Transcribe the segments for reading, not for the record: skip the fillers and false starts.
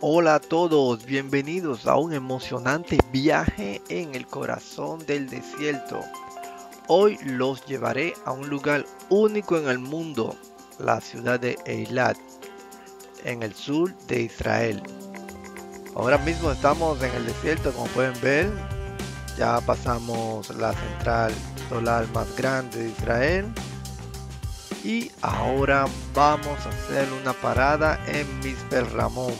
Hola a todos, bienvenidos a un emocionante viaje en el corazón del desierto. Hoy los llevaré a un lugar único en el mundo, la ciudad de Eilat, en el sur de Israel. Ahora mismo estamos en el desierto, como pueden ver. Ya pasamos la central solar más grande de Israel. Y ahora vamos a hacer una parada en Mitzpe Ramón.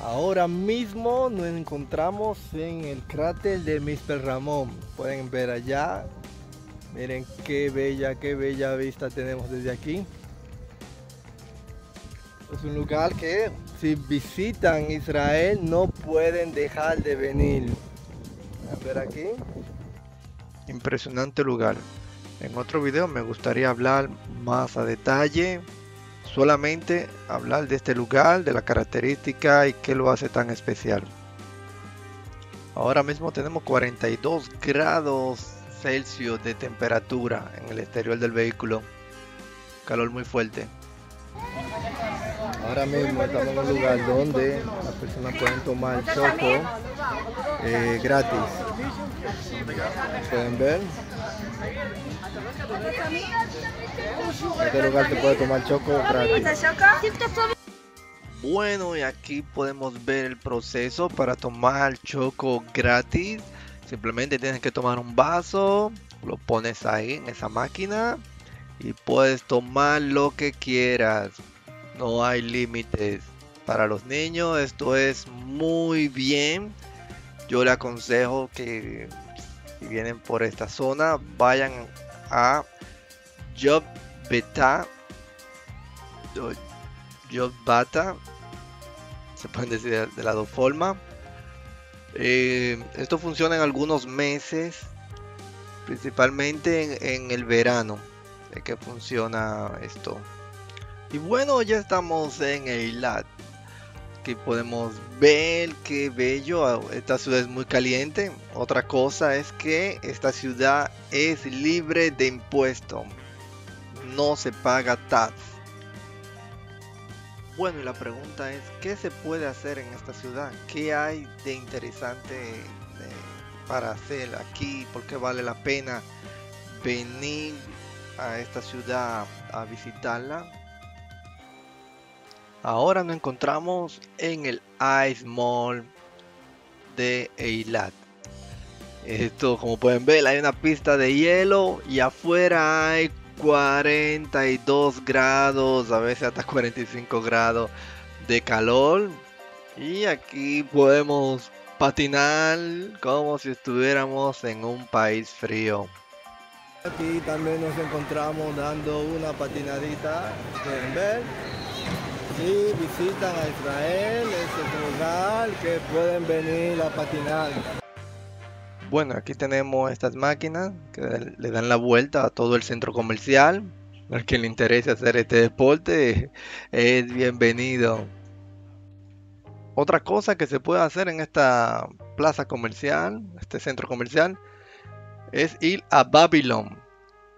Ahora mismo nos encontramos en el cráter de Mitzpe Ramón. Pueden ver allá. Miren qué bella vista tenemos desde aquí. Es un lugar que si visitan Israel no pueden dejar de venir. A ver aquí. Impresionante lugar. En otro video me gustaría hablar más a detalle. Solamente hablar de este lugar, de la característica y qué lo hace tan especial. Ahora mismo tenemos 42 grados Celsius de temperatura en el exterior del vehículo. Calor muy fuerte. Ahora mismo estamos en un lugar donde las personas pueden tomar choco gratis. Pueden ver. En este lugar te puede tomar choco gratis. Bueno, y aquí podemos ver el proceso para tomar choco gratis. Simplemente tienes que tomar un vaso, lo pones ahí en esa máquina y puedes tomar lo que quieras. No hay límites. Para los niños esto es muy bien. Yo les aconsejo que si vienen por esta zona vayan a Yotvata. Se pueden decir de las dos formas. Esto funciona en algunos meses, principalmente en el verano. Sé que funciona esto. Y bueno, ya estamos en Eilat. Aquí podemos ver qué bello. Esta ciudad es muy caliente. Otra cosa es que esta ciudad es libre de impuestos. No se paga tax. Bueno, y la pregunta es, ¿qué se puede hacer en esta ciudad? ¿Qué hay de interesante para hacer aquí? ¿Por qué vale la pena venir a esta ciudad a visitarla? Ahora nos encontramos en el Ice Mall de Eilat. Esto, como pueden ver, hay una pista de hielo y afuera hay 42 grados, a veces hasta 45 grados de calor. Y aquí podemos patinar como si estuviéramos en un país frío. Aquí también nos encontramos dando una patinadita, pueden ver. Si visitan a Israel, es un lugar que pueden venir a patinar. Bueno, aquí tenemos estas máquinas que le dan la vuelta a todo el centro comercial. Al que le interese hacer este deporte es bienvenido. Otra cosa que se puede hacer en esta plaza comercial, este centro comercial, es ir a Babylon.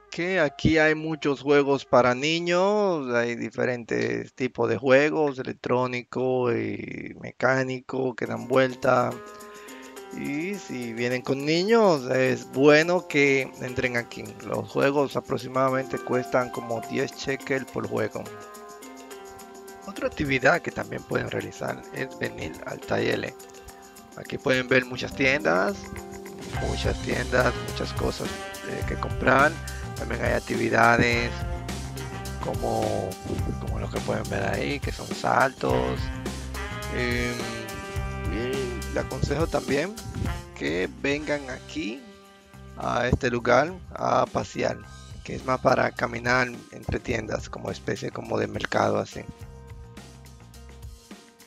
Que aquí hay muchos juegos para niños, hay diferentes tipos de juegos, electrónico y mecánico que dan vuelta. Y si vienen con niños es bueno que entren aquí. Los juegos aproximadamente cuestan como 10 shekels por juego. Otra actividad que también pueden realizar es venir al taller. Aquí pueden ver muchas tiendas, muchas cosas que comprar. También hay actividades como los que pueden ver ahí, que son saltos. Y les aconsejo también que vengan aquí a este lugar a pasear, que es más para caminar entre tiendas, como especie como de mercado así.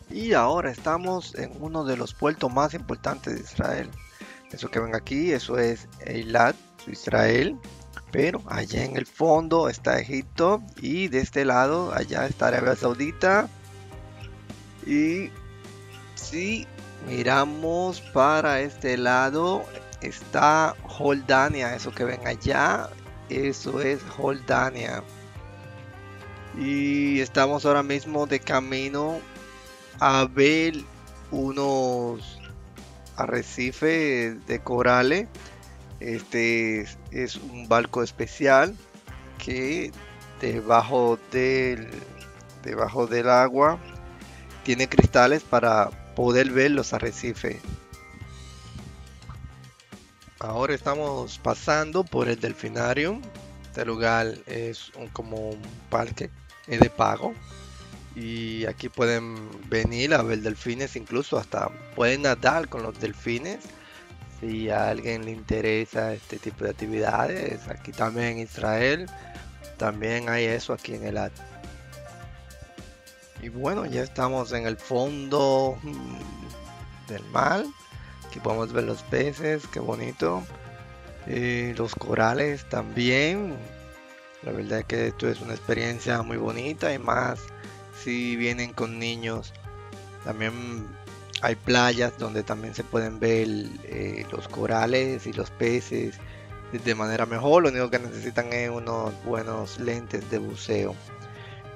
Y ahora estamos en uno de los puertos más importantes de Israel. Eso que ven aquí, eso es Eilat, Israel. Pero allá en el fondo está Egipto y de este lado allá está Arabia Saudita. Y si miramos para este lado está Jordania, eso que ven allá, eso es Jordania. Y estamos ahora mismo de camino a ver unos arrecifes de corales. Este es un barco especial que debajo del agua tiene cristales para poder ver los arrecifes. Ahora estamos pasando por el delfinarium. Este lugar es como un parque de pago y aquí pueden venir a ver delfines, incluso hasta pueden nadar con los delfines. Si a alguien le interesa este tipo de actividades, aquí también en Israel también hay eso aquí en Eilat. Y bueno, ya estamos en el fondo del mar. Aquí podemos ver los peces, qué bonito. Los corales también. La verdad es que esto es una experiencia muy bonita, y más si vienen con niños. También hay playas donde también se pueden ver los corales y los peces de manera mejor. Lo único que necesitan es unos buenos lentes de buceo.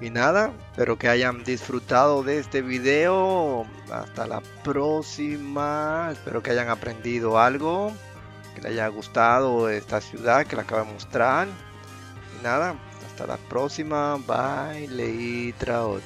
Y nada, espero que hayan disfrutado de este video. Hasta la próxima. Espero que hayan aprendido algo, que les haya gustado esta ciudad que les acabo de mostrar. Y nada, hasta la próxima. Bye, Leitraot.